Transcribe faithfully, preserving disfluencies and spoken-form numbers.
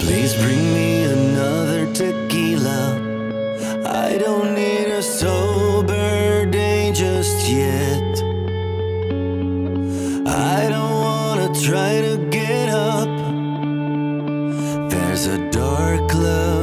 Please bring me another tequila. I don't need a sober day just yet. I don't wanna try to get up. There's a dark cloud.